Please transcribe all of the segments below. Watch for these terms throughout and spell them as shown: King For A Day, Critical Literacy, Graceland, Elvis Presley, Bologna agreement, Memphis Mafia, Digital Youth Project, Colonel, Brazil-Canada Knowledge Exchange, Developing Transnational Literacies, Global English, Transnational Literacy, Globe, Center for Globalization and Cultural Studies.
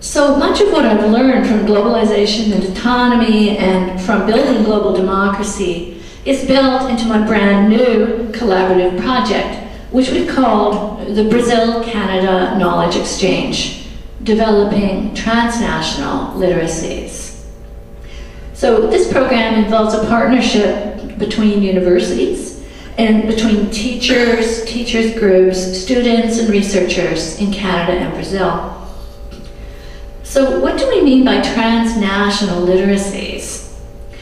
So much of what I've learned from globalization and autonomy and from building global democracy is built into my brand new collaborative project, which we called the Brazil-Canada Knowledge Exchange, Developing Transnational Literacies. So this program involves a partnership between universities and between teachers, teachers groups, students and researchers in Canada and Brazil. So what do we mean by transnational literacies?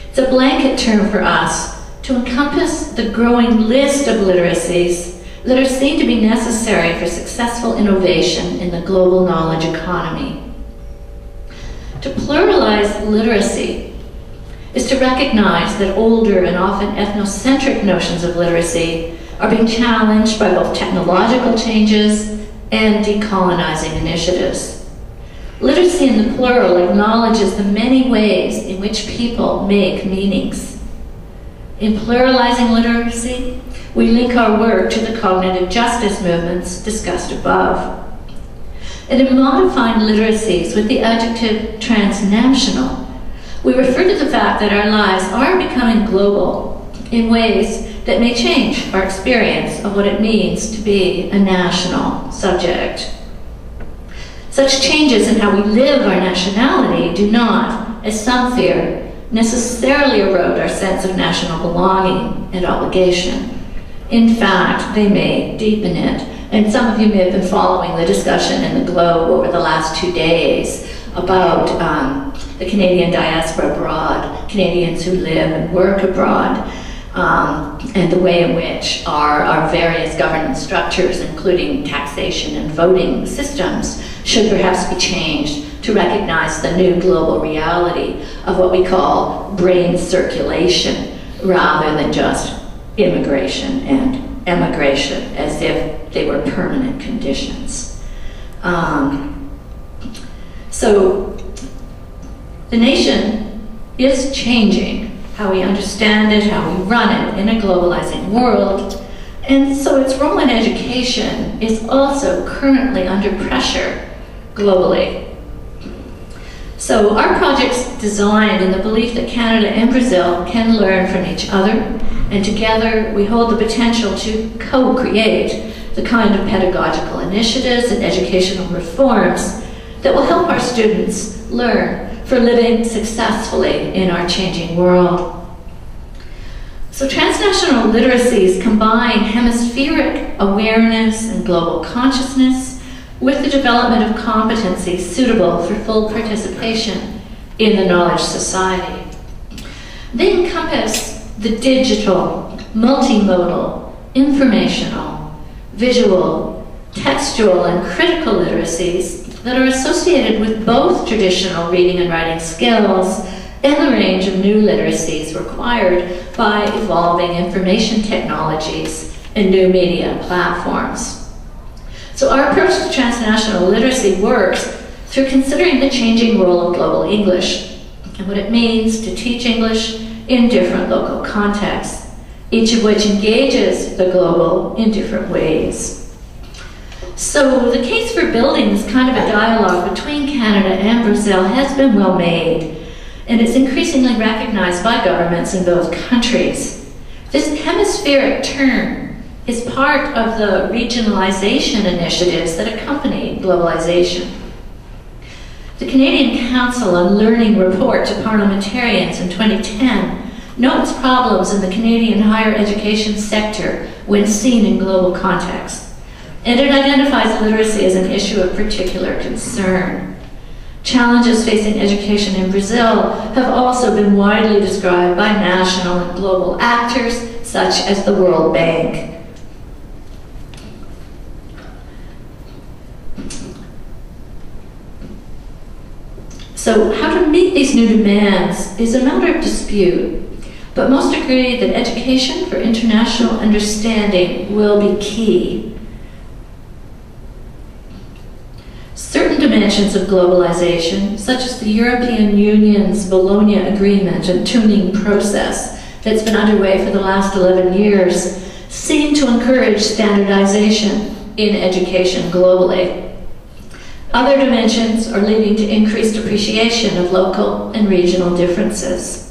It's a blanket term for us to encompass the growing list of literacies that are seen to be necessary for successful innovation in the global knowledge economy. To pluralize literacy is to recognize that older and often ethnocentric notions of literacy are being challenged by both technological changes and decolonizing initiatives. Literacy in the plural acknowledges the many ways in which people make meanings. In pluralizing literacy, we link our work to the cognitive justice movements discussed above. And in modifying literacies with the adjective transnational, we refer to the fact that our lives are becoming global in ways that may change our experience of what it means to be a national subject. Such changes in how we live our nationality do not, as some fear, necessarily erode our sense of national belonging and obligation. In fact, they may deepen it. And some of you may have been following the discussion in the Globe over the last 2 days about the Canadian diaspora abroad, Canadians who live and work abroad, and the way in which our various governance structures, including taxation and voting systems, should perhaps be changed to recognize the new global reality of what we call brain circulation, rather than just immigration and emigration, as if they were permanent conditions. So the nation is changing how we understand it, how we run it in a globalizing world. And so its role in education is also currently under pressure globally. So our project's designed in the belief that Canada and Brazil can learn from each other, and together we hold the potential to co-create the kind of pedagogical initiatives and educational reforms that will help our students learn for living successfully in our changing world. So transnational literacies combine hemispheric awareness and global consciousness with the development of competencies suitable for full participation in the knowledge society. They encompass the digital, multimodal, informational, visual, textual, and critical literacies that are associated with both traditional reading and writing skills and the range of new literacies required by evolving information technologies and new media platforms. So our approach to transnational literacy works through considering the changing role of global English and what it means to teach English in different local contexts, each of which engages the global in different ways. So the case for building this kind of a dialogue between Canada and Brazil has been well made, and it's increasingly recognized by governments in both countries. This hemispheric turn is part of the regionalization initiatives that accompany globalization. The Canadian Council on Learning report to parliamentarians in 2010 notes problems in the Canadian higher education sector when seen in global context. And it identifies literacy as an issue of particular concern. Challenges facing education in Brazil have also been widely described by national and global actors, such as the World Bank. So how to meet these new demands is a matter of dispute, but most agree that education for international understanding will be key. Certain dimensions of globalization, such as the European Union's Bologna agreement and tuning process that's been underway for the last 11 years, seem to encourage standardization in education globally. Other dimensions are leading to increased appreciation of local and regional differences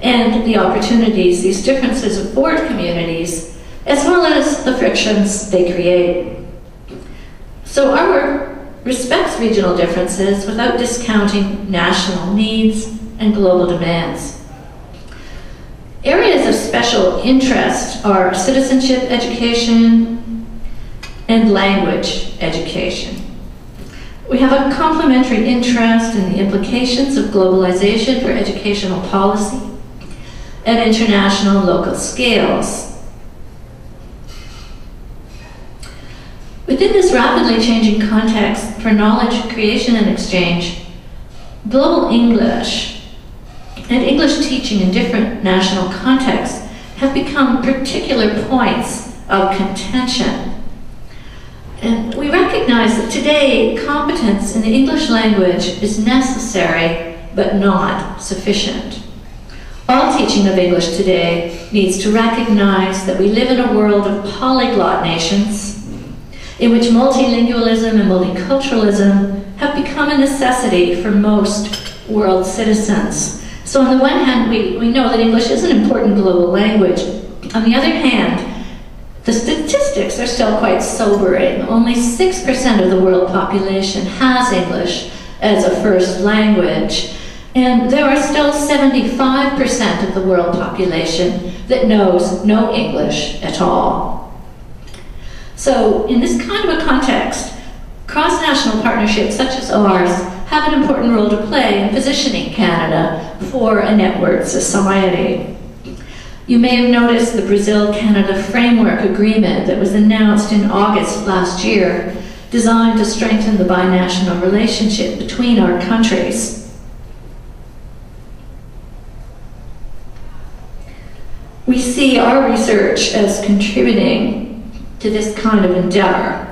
and the opportunities these differences afford communities, as well as the frictions they create. So our work respects regional differences without discounting national needs and global demands. Areas of special interest are citizenship education and language education. We have a complementary interest in the implications of globalization for educational policy at international and local scales. Within this rapidly changing context for knowledge creation and exchange, global English and English teaching in different national contexts have become particular points of contention. And we recognize that today, competence in the English language is necessary, but not sufficient. All teaching of English today needs to recognize that we live in a world of polyglot nations, in which multilingualism and multiculturalism have become a necessity for most world citizens. So on the one hand, we know that English is an important global language. On the other hand, the statistics are still quite sobering. Only 6% of the world population has English as a first language, and there are still 75% of the world population that knows no English at all. So in this kind of a context, cross-national partnerships such as ours have an important role to play in positioning Canada for a networked society. You may have noticed the Brazil-Canada Framework Agreement that was announced in August last year, designed to strengthen the binational relationship between our countries. We see our research as contributing to this kind of endeavor.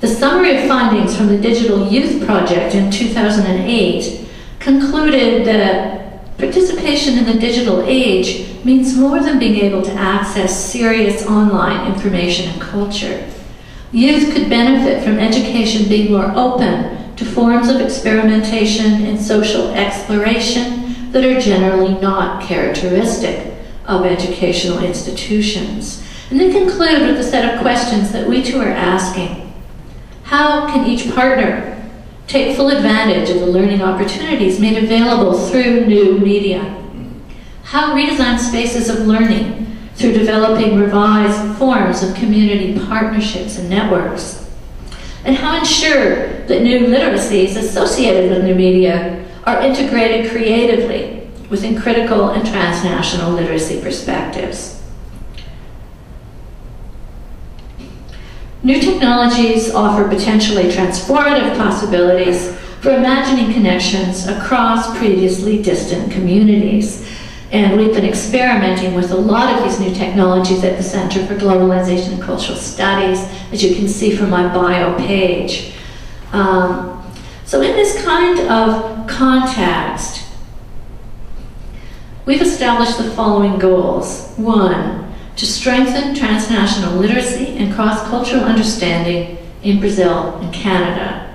The summary of findings from the Digital Youth Project in 2008 concluded that participation in the digital age means more than being able to access serious online information and culture. Youth could benefit from education being more open to forms of experimentation and social exploration that are generally not characteristic of educational institutions. And they conclude with a set of questions that we too are asking. How can each partner take full advantage of the learning opportunities made available through new media? How redesign spaces of learning through developing revised forms of community partnerships and networks? And how ensure that new literacies associated with new media are integrated creatively within critical and transnational literacy perspectives? New technologies offer potentially transformative possibilities for imagining connections across previously distant communities. And we've been experimenting with a lot of these new technologies at the Center for Globalization and Cultural Studies, as you can see from my bio page. So in this kind of context, we've established the following goals. One, to strengthen transnational literacy and cross-cultural understanding in Brazil and Canada.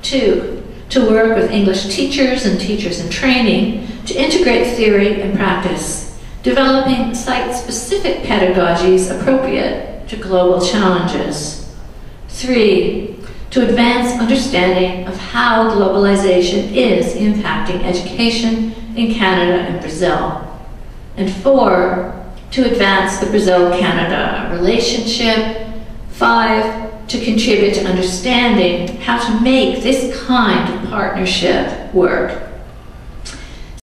Two, to work with English teachers and teachers in training to integrate theory and practice, developing site-specific pedagogies appropriate to global challenges. Three, to advance understanding of how globalization is impacting education in Canada and Brazil. And four, to advance the Brazil-Canada relationship. Five, to contribute to understanding how to make this kind of partnership work